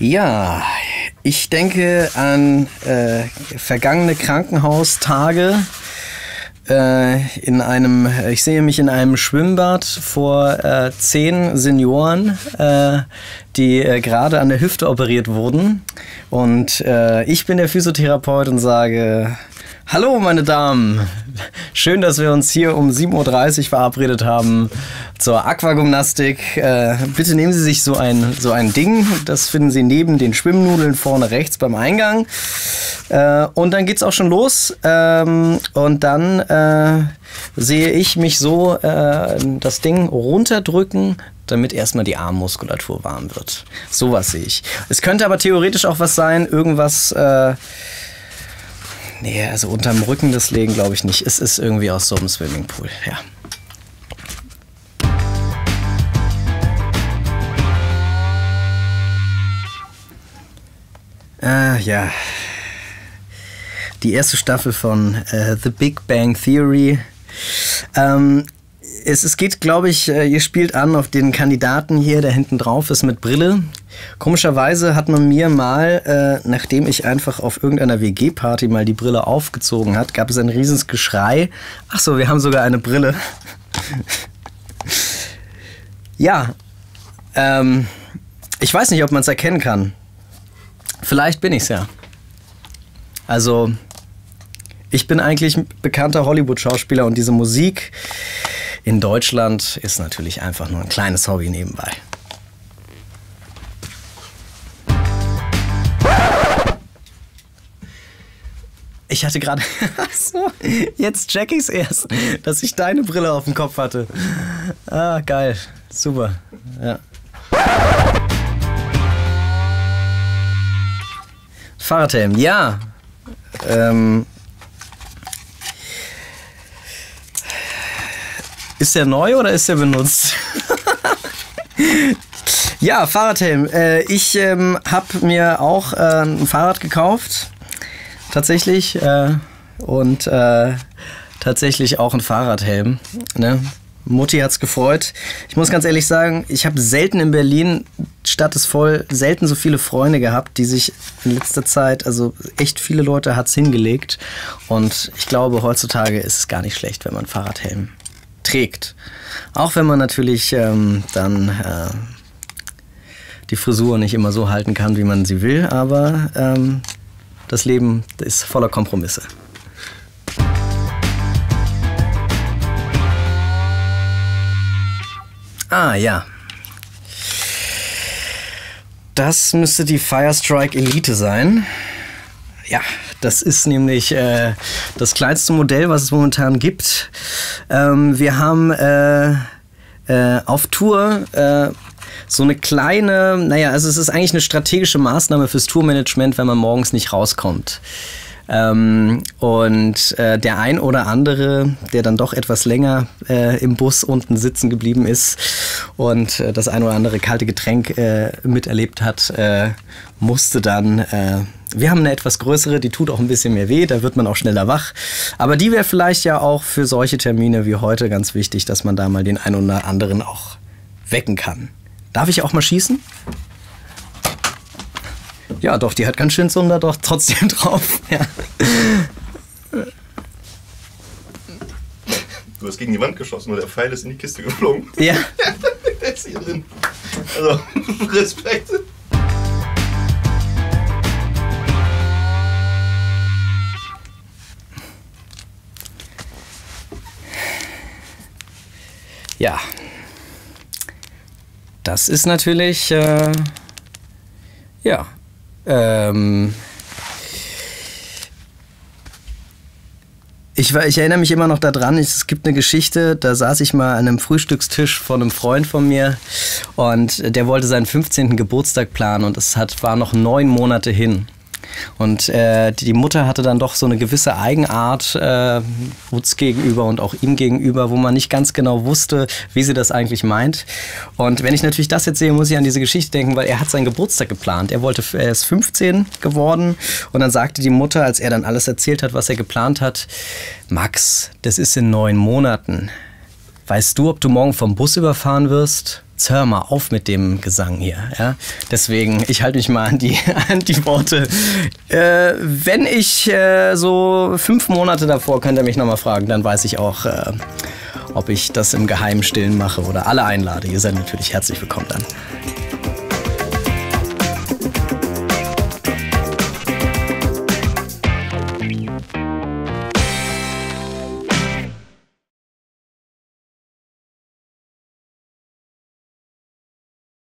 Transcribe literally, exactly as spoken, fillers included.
Ja, ich denke an äh, vergangene Krankenhaustage äh, in einem, ich sehe mich in einem Schwimmbad vor äh, zehn Senioren, äh, die äh, gerade an der Hüfte operiert wurden. Und äh, ich bin der Physiotherapeut und sage: Hallo meine Damen, schön, dass wir uns hier um sieben Uhr dreißig verabredet haben zur Aquagymnastik. Äh, bitte nehmen Sie sich so ein, so ein Ding, das finden Sie neben den Schwimmnudeln vorne rechts beim Eingang. Äh, und dann geht's auch schon los. Ähm, und dann äh, sehe ich mich so äh, das Ding runterdrücken, damit erstmal die Armmuskulatur warm wird. Sowas sehe ich. Es könnte aber theoretisch auch was sein, irgendwas... Äh, Nee, also unterm Rücken das legen glaube ich nicht. Es ist irgendwie aus so einem Swimmingpool, ja. Ah, ja. Die erste Staffel von äh, The Big Bang Theory. Ähm, es, es geht, glaube ich, äh, ihr spielt an auf den Kandidaten hier, der hinten drauf ist mit Brille. Komischerweise hat man mir mal, äh, nachdem ich einfach auf irgendeiner W G-Party mal die Brille aufgezogen hat, gab es ein riesiges Geschrei. Ach so, wir haben sogar eine Brille. Ja, ähm, ich weiß nicht, ob man es erkennen kann. Vielleicht bin ich's ja. Also, ich bin eigentlich ein bekannter Hollywood-Schauspieler und diese Musik in Deutschland ist natürlich einfach nur ein kleines Hobby nebenbei. Ich hatte gerade, so, jetzt check ich's erst, dass ich deine Brille auf dem Kopf hatte. Ah, geil, super, ja. Fahrradhelm, ja. Ähm, ist der neu oder ist der benutzt? Ja, Fahrradhelm. Äh, ich ähm, habe mir auch äh, ein Fahrrad gekauft. Tatsächlich äh, und äh, tatsächlich auch ein Fahrradhelm. Ne? Mutti hat's gefreut. Ich muss ganz ehrlich sagen, ich habe selten in Berlin, Stadt ist voll, selten so viele Freunde gehabt, die sich in letzter Zeit, also echt viele Leute hat's hingelegt. Und ich glaube, heutzutage ist es gar nicht schlecht, wenn man Fahrradhelm trägt. Auch wenn man natürlich ähm, dann äh, die Frisur nicht immer so halten kann, wie man sie will, aber... Ähm, Das Leben ist voller Kompromisse. Ah ja. Das müsste die Firestrike-Elite sein. Ja, das ist nämlich äh, das kleinste Modell, was es momentan gibt. Ähm, wir haben äh, äh, auf Tour... Äh, So eine kleine, naja, also es ist eigentlich eine strategische Maßnahme fürs Tourmanagement, wenn man morgens nicht rauskommt. Ähm, und äh, der ein oder andere, der dann doch etwas länger äh, im Bus unten sitzen geblieben ist und äh, das ein oder andere kalte Getränk äh, miterlebt hat, äh, musste dann, äh, wir haben eine etwas größere, die tut auch ein bisschen mehr weh, da wird man auch schneller wach. Aber die wäre vielleicht ja auch für solche Termine wie heute ganz wichtig, dass man da mal den einen oder anderen auch wecken kann. Darf ich auch mal schießen? Ja, doch, die hat ganz schön Zunder doch trotzdem drauf. Ja. Du hast gegen die Wand geschossen, nur der Pfeil ist in die Kiste geflogen. Ja. Der ist hier drin. Also, Respekt. Ja. Das ist natürlich, äh, ja, ähm, ich, ich erinnere mich immer noch daran, es gibt eine Geschichte, da saß ich mal an einem Frühstückstisch von einem Freund von mir und der wollte seinen fünfzehnten Geburtstag planen und es hat, war noch neun Monate hin. Und äh, die Mutter hatte dann doch so eine gewisse Eigenart äh, Woods gegenüber und auch ihm gegenüber, wo man nicht ganz genau wusste, wie sie das eigentlich meint. Und wenn ich natürlich das jetzt sehe, muss ich an diese Geschichte denken, weil er hat seinen Geburtstag geplant. Er wollte, er ist fünfzehn geworden und dann sagte die Mutter, als er dann alles erzählt hat, was er geplant hat, Max, das ist in neun Monaten. Weißt du, ob du morgen vom Bus überfahren wirst? Hör mal auf mit dem Gesang hier. Ja? Deswegen, ich halte mich mal an die, an die Worte. Äh, wenn ich äh, so fünf Monate davor, könnt ihr mich nochmal fragen, dann weiß ich auch, äh, ob ich das im Geheimen stillen mache oder alle einlade. Ihr seid natürlich herzlich willkommen dann.